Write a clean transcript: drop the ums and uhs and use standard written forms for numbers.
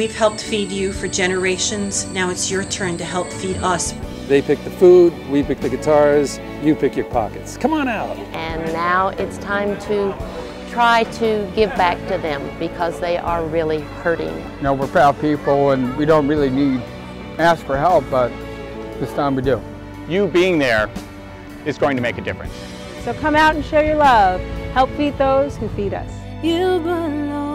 We've helped feed you for generations. Now it's your turn to help feed us. They pick the food, we pick the guitars, you pick your pockets. Come on out. And now it's time to try to give back to them because they are really hurting. You know, we're proud people and we don't really need to ask for help, but this time we do. You being there is going to make a difference. So come out and show your love. Help feed those who feed us. You belong.